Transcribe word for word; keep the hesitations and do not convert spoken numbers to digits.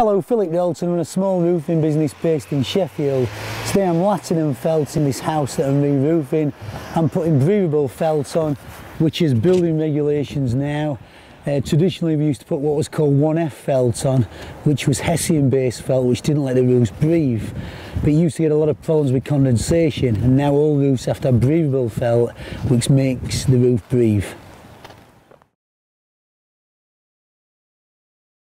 Hello, Philip Dalton, run a small roofing business based in Sheffield. Today I'm latting and felting this house that I'm re-roofing. I'm putting breathable felt on, which is building regulations now. Uh, traditionally we used to put what was called one F Felt on, which was hessian based felt, which didn't let the roofs breathe. But you used to get a lot of problems with condensation, and now all roofs have to have breathable felt, which makes the roof breathe.